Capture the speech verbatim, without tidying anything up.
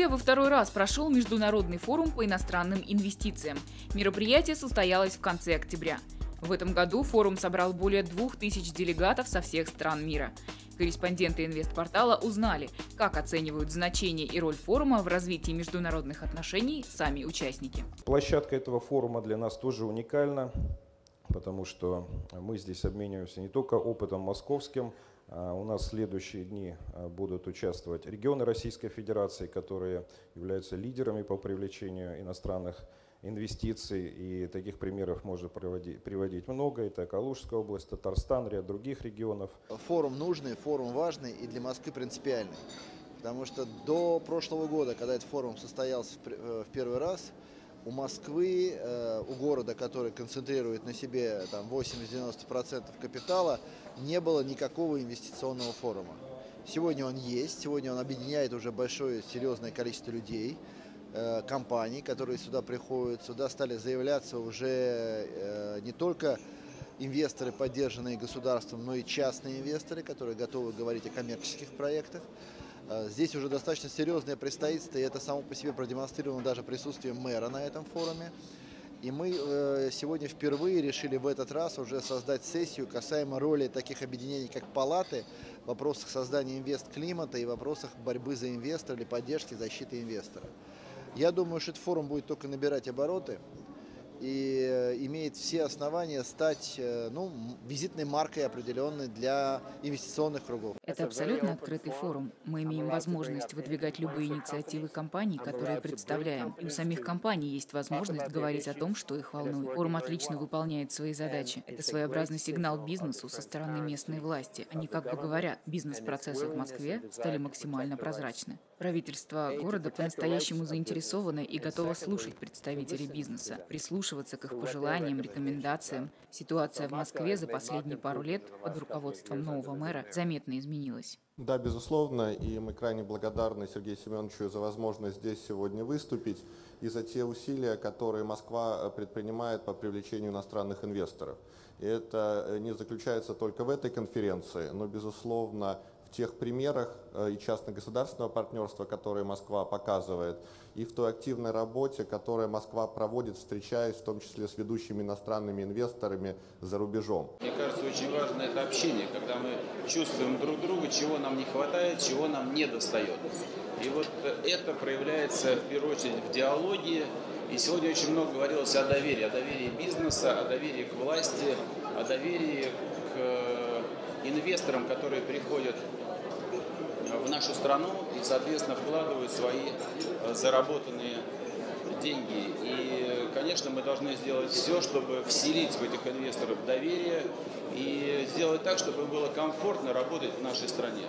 Москве во второй раз прошел Международный форум по иностранным инвестициям. Мероприятие состоялось в конце октября. В этом году форум собрал более двух тысяч делегатов со всех стран мира. Корреспонденты Инвестпортала узнали, как оценивают значение и роль форума в развитии международных отношений сами участники. Площадка этого форума для нас тоже уникальна, потому что мы здесь обмениваемся не только опытом московским. У нас в следующие дни будут участвовать регионы Российской Федерации, которые являются лидерами по привлечению иностранных инвестиций. И таких примеров можно приводить много. Это Калужская область, Татарстан, ряд других регионов. Форум нужный, форум важный и для Москвы принципиальный. Потому что до прошлого года, когда этот форум состоялся в первый раз, у Москвы, у города, который концентрирует на себе восемьдесят-девяносто процентов капитала, не было никакого инвестиционного форума. Сегодня он есть, сегодня он объединяет уже большое, серьезное количество людей, компаний, которые сюда приходят. Сюда стали заявляться уже не только инвесторы, поддержанные государством, но и частные инвесторы, которые готовы говорить о коммерческих проектах. Здесь уже достаточно серьезное представительство, и это само по себе продемонстрировано даже присутствием мэра на этом форуме. И мы сегодня впервые решили в этот раз уже создать сессию касаемо роли таких объединений, как палаты, в вопросах создания инвестклимата и в вопросах борьбы за инвестора или поддержки защиты инвестора. Я думаю, что этот форум будет только набирать обороты и имеет все основания стать ну, визитной маркой определенной для инвестиционных кругов. Это абсолютно открытый форум. Мы имеем возможность выдвигать любые инициативы компаний, которые представляем. И у самих компаний есть возможность говорить о том, что их волнует. Форум отлично выполняет свои задачи. Это своеобразный сигнал бизнесу со стороны местной власти. Они как бы говорят, бизнес-процессы в Москве стали максимально прозрачны. Правительство города по-настоящему заинтересовано и готово слушать представителей бизнеса, прислушиваться к их пожеланиям, рекомендациям. Ситуация в Москве за последние пару лет под руководством нового мэра заметно изменилась. Да, безусловно, и мы крайне благодарны Сергею Семеновичу за возможность здесь сегодня выступить и за те усилия, которые Москва предпринимает по привлечению иностранных инвесторов. И это не заключается только в этой конференции, но, безусловно, тех примерах и частно-государственного партнерства, которые Москва показывает, и в той активной работе, которую Москва проводит, встречаясь в том числе с ведущими иностранными инвесторами за рубежом. Мне кажется, очень важно это общение, когда мы чувствуем друг друга, чего нам не хватает, чего нам не достает. И вот это проявляется в первую очередь в диалоге. И сегодня очень много говорилось о доверии, о доверии бизнеса, о доверии к власти, о доверии к инвесторам, которые приходят в нашу страну и, соответственно, вкладывают свои заработанные деньги. И, конечно, мы должны сделать все, чтобы вселить в этих инвесторов доверие и сделать так, чтобы им было комфортно работать в нашей стране.